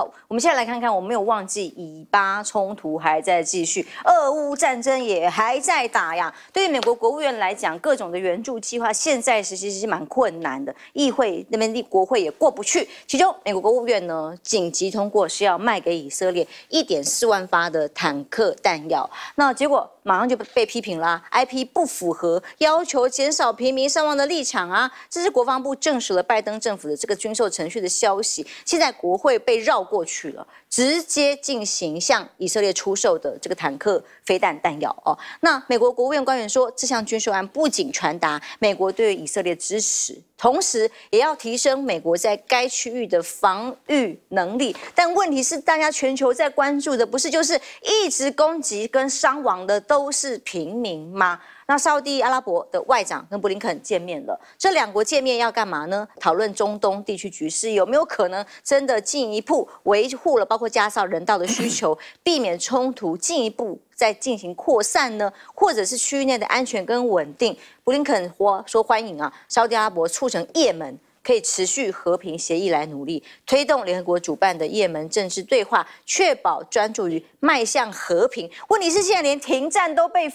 好，我们现在来看看，我们没有忘记，以巴冲突还在继续，俄乌战争也还在打呀。对于美国国务院来讲，各种的援助计划现在其实是蛮困难的，议会那边国会也过不去。其中，美国国务院呢紧急通过是要卖给以色列1.4万发的坦克弹药，那结果马上就被批评啦、IP 不符合要求减少平民伤亡的立场啊。这是国防部证实了拜登政府的这个军售程序的消息，现在国会被绕过去了，直接进行向以色列出售的这个坦克飞弹弹药哦。那美国国务院官员说，这项军售案不仅传达美国对以色列支持，同时也要提升美国在该区域的防御能力。但问题是，大家全球在关注的不是就是一直攻击跟伤亡的都是平民吗？那沙地阿拉伯的外长跟布林肯见面了，这两国见面要干嘛呢？讨论中东地区局势有没有可能真的进一步维护了包括加沙人道的需求，避免冲突进一步再进行扩散呢？或者是区域内的安全跟稳定？布林肯说欢迎啊，沙地阿拉伯促成也门可以持续和平协议来努力推动联合国主办的也门政治对话，确保专注于迈向和平。问题是现在连停战都被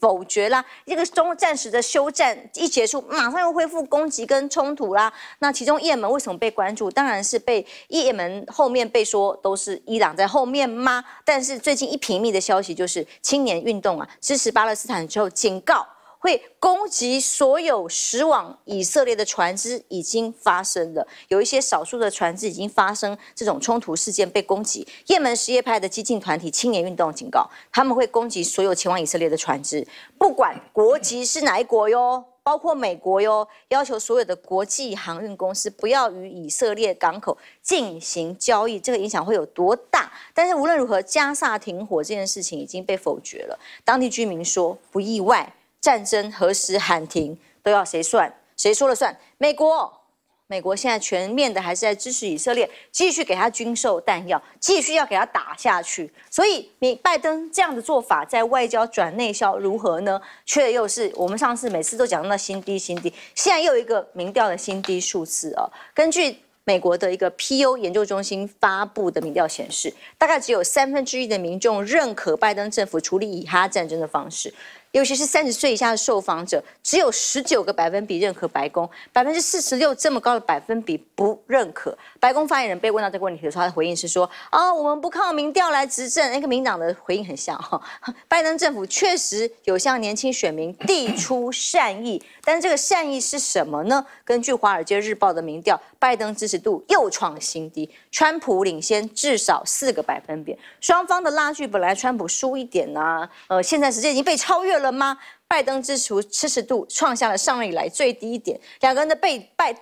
否决啦，这个暂时的休战一结束，马上又恢复攻击跟冲突啦。那其中也门为什么被关注？当然是被也门后面被说都是伊朗在后面吗？但是最近一频密的消息就是青年运动啊支持巴勒斯坦之后，警告会攻击所有驶往以色列的船只，已经发生了，有一些少数的船只已经发生这种冲突事件被攻击。也门什叶派的激进团体青年运动警告，他们会攻击所有前往以色列的船只，不管国籍是哪一国哟，包括美国哟，要求所有的国际航运公司不要与以色列港口进行交易，这个影响会有多大？但是无论如何，加萨停火这件事情已经被否决了。当地居民说不意外。战争何时喊停都要谁算，谁说了算？美国现在全面的还是在支持以色列，继续给他军售弹药，继续要给他打下去。所以你拜登这样的做法，在外交转内销如何呢？却又是我们上次每次都讲到新低，现在又有一个民调的新低数字哦。根据美国的一个 PU 研究中心发布的民调显示，大概只有1/3的民众认可拜登政府处理以哈战争的方式。尤其是30岁以下的受访者，只有19个百分比认可白宫，46%这么高的百分比不认可。白宫发言人被问到这个问题的时候，他的回应是说：“我们不靠民调来执政。”那个民党的回应很像哈，拜登政府确实有向年轻选民递出善意，但这个善意是什么呢？根据《华尔街日报》的民调，拜登支持度又创新低，川普领先至少4个百分比，双方的拉锯本来川普输一点啊，现在时间已经被超越了吗？拜登支持度创下了上任以来最低点。两个人的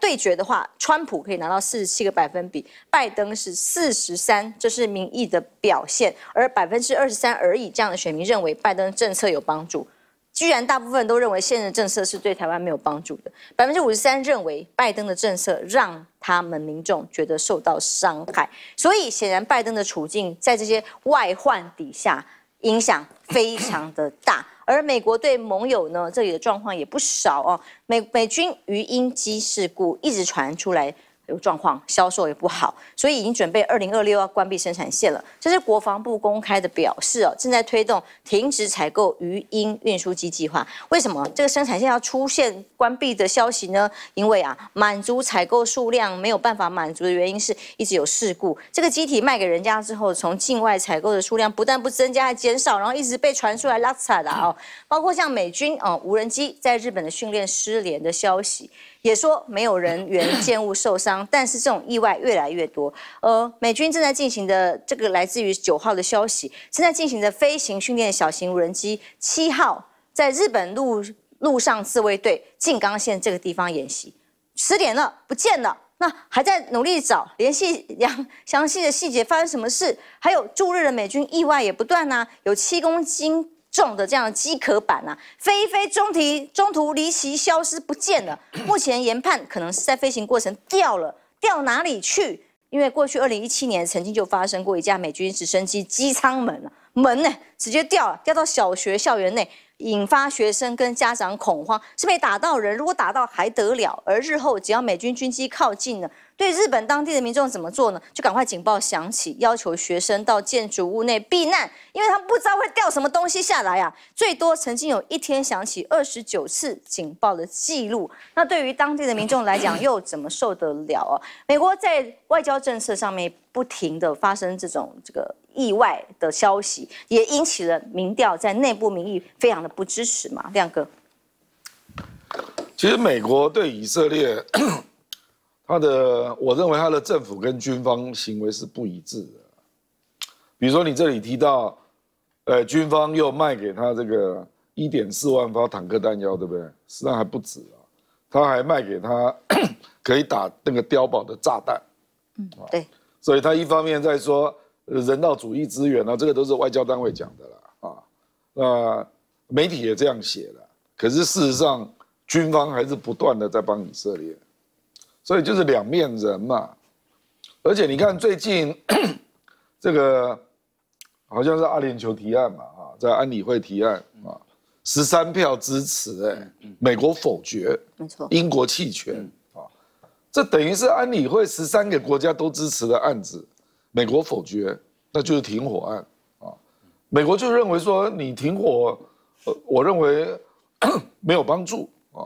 对决的话，川普可以拿到47个百分比，拜登是43%，这是民意的表现。而23%而已，这样的选民认为拜登政策有帮助。居然大部分都认为现任政策是对台湾没有帮助的，53%认为拜登的政策让他们民众觉得受到伤害。所以显然拜登的处境在这些外患底下影响非常的大。而美国对盟友呢，这里的状况也不少哦。美军鱼鹰机事故一直传出来有状况，销售也不好，所以已经准备2026要关闭生产线了。这是国防部公开的表示哦，正在推动停止采购鱼鹰运输机计划。为什么这个生产线要出现关闭的消息呢？因为啊，满足采购数量没有办法满足的原因是一直有事故。这个机体卖给人家之后，从境外采购的数量不但不增加，还减少，然后一直被传出来拉扯的哦。包括像美军哦无人机在日本的训练失联的消息。也说没有人员件物受伤，但是这种意外越来越多。美军正在进行的这个来自于9号的消息，正在进行的飞行训练小型无人机7号在日本陆上自卫队静冈县这个地方演习，10点了不见了，那还在努力找联系详细的细节发生什么事。还有驻日的美军意外也不断啊，有7公斤。重的这样的机壳板啊，飞一飞中途离奇消失不见了。目前研判可能是在飞行过程掉了，掉哪里去？因为过去2017年曾经就发生过一架美军直升机机舱门啊，门呢直接掉了，掉到小学校园内。引发学生跟家长恐慌，是没打到人。如果打到还得了？而日后只要美军军机靠近了，对日本当地的民众怎么做呢？就赶快警报响起，要求学生到建筑物内避难，因为他们不知道会掉什么东西下来啊。最多曾经有一天响起29次警报的记录。那对于当地的民众来讲，又怎么受得了啊？美国在外交政策上面不停的发生这个意外的消息，也引起了民调在内部民意非常的不支持嘛。亮哥，其实美国对以色列。 我认为他的政府跟军方行为是不一致的。比如说，你这里提到，军方又卖给他这个 1.4 万发坦克弹药，对不对？实际上还不止啊，他还卖给他可以打那个碉堡的炸弹。嗯，对。所以他一方面在说人道主义支援啊，这个都是外交单位讲的啦啊，那媒体也这样写了。可是事实上，军方还是不断的在帮以色列。 所以就是两面人嘛，而且你看最近这个好像是阿联酋提案嘛，啊，在安理会提案啊，13票支持，美国否决，没错，英国弃权啊，这等于是安理会13个国家都支持的案子，美国否决，那就是停火案啊，美国就认为说你停火，我认为没有帮助啊，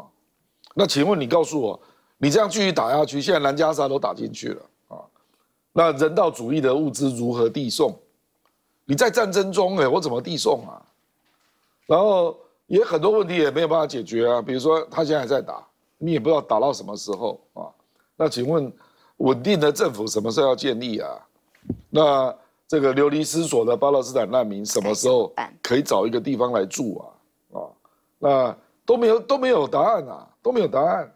那请问你告诉我？ 你这样继续打下去，现在南加沙都打进去了啊！那人道主义的物资如何递送？你在战争中，我怎么递送啊？然后也很多问题也没有办法解决啊，比如说他现在还在打，你也不知道打到什么时候啊。那请问稳定的政府什么时候要建立啊？那这个流离失所的巴勒斯坦难民什么时候可以找一个地方来住啊？啊，那都没有答案啊，都没有答案。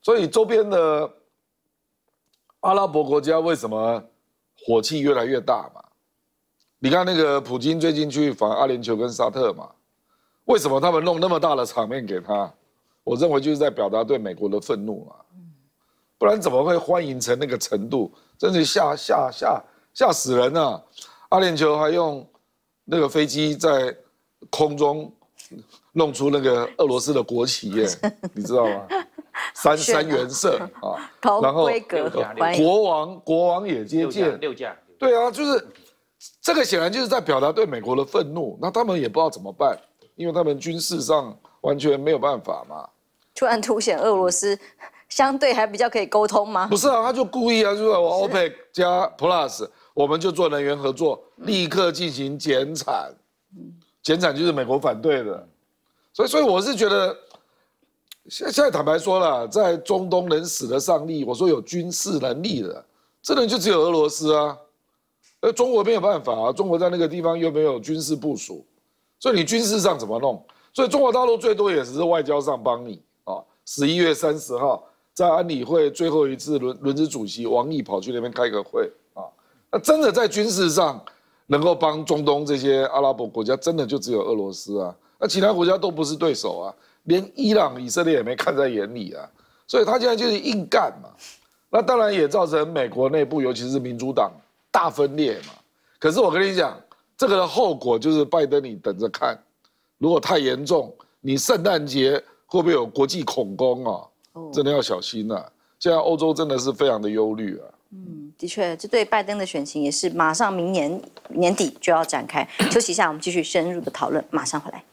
所以周边的阿拉伯国家为什么火气越来越大嘛？你看那个普京最近去访阿联酋跟沙特嘛，为什么他们弄那么大的场面给他？我认为就是在表达对美国的愤怒嘛，不然怎么会欢迎成那个程度？真是吓死人啊！阿联酋还用那个飞机在空中弄出那个俄罗斯的国旗耶，你知道吗？ 三原色啊，然后国王也接见6架，对啊，就是这个显然就是在表达对美国的愤怒。那他们也不知道怎么办，因为他们军事上完全没有办法嘛。突然凸显俄罗斯相对还比较可以沟通吗？不是啊，他就故意啊，就是我 OPEC 加 Plus， 我们就做能源合作，立刻进行减产。减产就是美国反对的，所以我是觉得。 现在坦白说了，在中东能使得上力，我说有军事能力的，这人就只有俄罗斯啊。中国没有办法啊，中国在那个地方又没有军事部署，所以你军事上怎么弄？所以中国大陆最多也只是外交上帮你啊。11月30号在安理会最后一次轮值主席王毅跑去那边开个会啊，那真的在军事上能够帮中东这些阿拉伯国家，真的就只有俄罗斯啊，那其他国家都不是对手啊。 连伊朗、以色列也没看在眼里啊，所以他现在就是硬干嘛，那当然也造成美国内部，尤其是民主党大分裂嘛。可是我跟你讲，这个的后果就是拜登，你等着看，如果太严重，你圣诞节会不会有国际恐攻啊？真的要小心啊！现在欧洲真的是非常的忧虑啊。嗯，的确，这对拜登的选情也是马上明年年底就要展开。休息一下，我们继续深入的讨论，马上回来。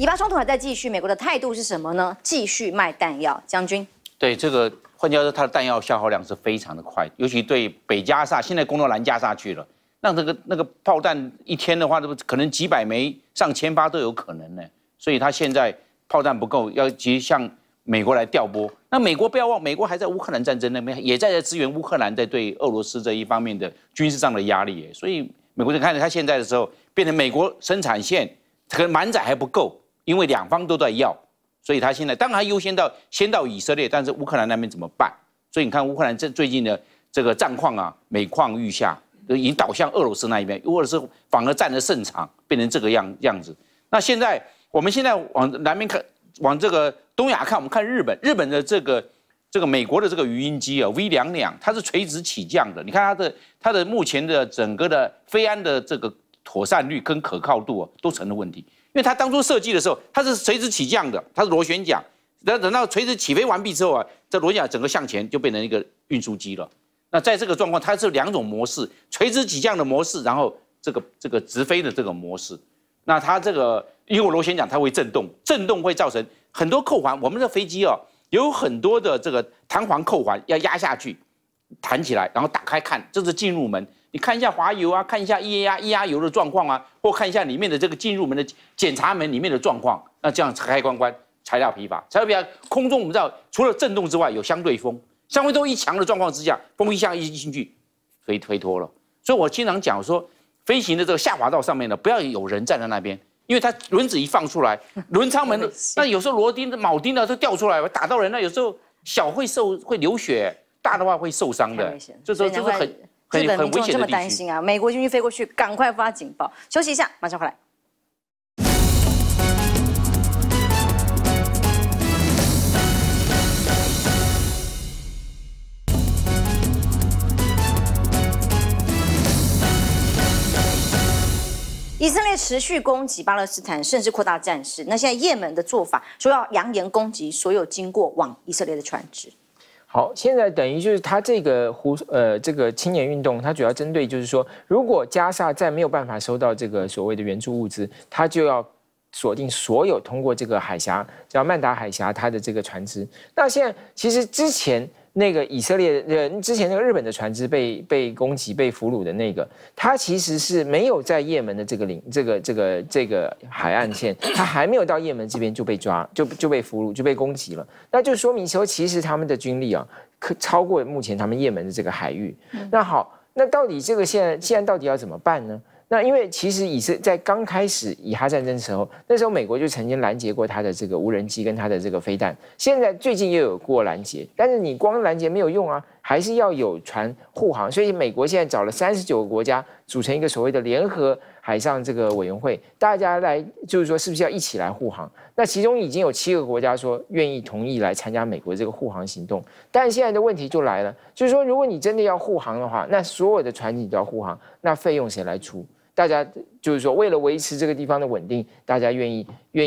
以巴冲突还在继续，美国的态度是什么呢？继续卖弹药，将军。对这个，换句话说，它的弹药消耗量是非常的快，尤其对北加沙，现在攻到南加沙去了，让那个炮弹一天的话，可能几百枚、上千发都有可能呢。所以它现在炮弹不够，要急向美国来调拨。那美国不要忘，美国还在乌克兰战争那边也在支援乌克兰，在对俄罗斯这一方面的军事上的压力。所以美国就看着它现在的时候，变成美国生产线可能满载还不够。 因为两方都在要，所以他现在当然优先先到以色列，但是乌克兰那边怎么办？所以你看乌克兰最近的这个战况啊，每况愈下，已经倒向俄罗斯那一边，俄罗斯反而占了胜场，变成这个样子。那现在我们往南边看，往这个东亚看，我们看日本，日本的这个美国的这个鱼鹰机啊 V22，它是垂直起降的。你看它的目前的整个的飞安的这个妥善率跟可靠度啊，都成了问题。因为它当初设计的时候，它是垂直起降的，它是螺旋桨。等到垂直起飞完毕之后啊，这螺旋桨整个向前就变成一个运输机了。那在这个状况，它是两种模式：垂直起降的模式，然后这个直飞的这个模式。那它这个因为螺旋桨它会震动，震动会造成很多扣环。我们的飞机啊。有很多的这个弹簧扣环要压下去，弹起来，然后打开看，这是进入门。你看一下滑油啊，看一下液压油的状况啊，或看一下里面的这个进入门的检查门里面的状况。那这样开关关材料疲乏，材料疲乏。空中我们知道，除了震动之外，有相对风，相对风一强的状况之下，风一下一进去，推脱了。所以我经常讲说，飞行的这个下滑道上面呢，不要有人站在那边。 因为它轮子一放出来，轮舱门那有时候螺钉、铆钉啊都掉出来，打到人那有时候小会流血，大的话会受伤的。这是很危险的地区。日本民众这么担心啊！美国军机飞过去，赶快发警报。休息一下，马上回来。 以色列持续攻击巴勒斯坦，甚至扩大战事。那现在也门的做法，说要扬言攻击所有经过往以色列的船只。好，现在等于就是他这个青年运动，它主要针对就是说，如果加沙再没有办法收到这个所谓的援助物资，他就要。 锁定所有通过这个海峡，叫曼达海峡，它的这个船只。那现在其实之前那个以色列之前那个日本的船只被攻击、被俘虏的那个，它其实是没有在也门的这个海岸线，它还没有到也门这边就被抓，就被俘虏，就被攻击了。那就说明说，其实他们的军力啊，可超过目前他们也门的这个海域。那好，那到底这个现在到底要怎么办呢？ 那因为其实在刚开始以哈战争的时候，那时候美国就曾经拦截过他的这个无人机跟他的这个飞弹，现在最近又有过拦截，但是你光拦截没有用啊，还是要有船护航。所以美国现在找了39个国家组成一个所谓的联合海上这个委员会，大家来就是说是不是要一起来护航？那其中已经有7个国家说愿意同意来参加美国这个护航行动，但现在的问题就来了，就是说如果你真的要护航的话，那所有的船你都要护航，那费用谁来出？ 大家就是说，为了维持这个地方的稳定，大家愿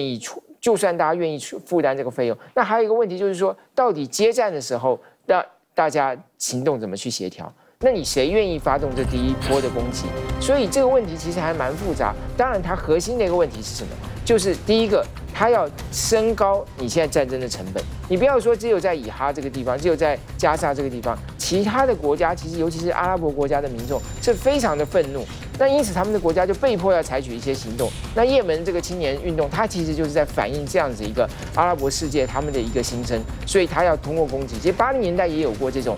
意出，就算大家愿意负担这个费用，那还有一个问题就是说，到底接战的时候，那大家行动怎么去协调？那你谁愿意发动这第一波的攻击？所以这个问题其实还蛮复杂。当然，它核心的一个问题是什么？就是第一个，它要升高你现在战争的成本。你不要说只有在以哈这个地方，只有在加沙这个地方，其他的国家其实尤其是阿拉伯国家的民众是非常的愤怒。 那因此，他们的国家就被迫要采取一些行动。那也门这个青年运动，它其实就是在反映这样子一个阿拉伯世界他们的一个心声，所以它要通过攻击。其实80年代也有过这种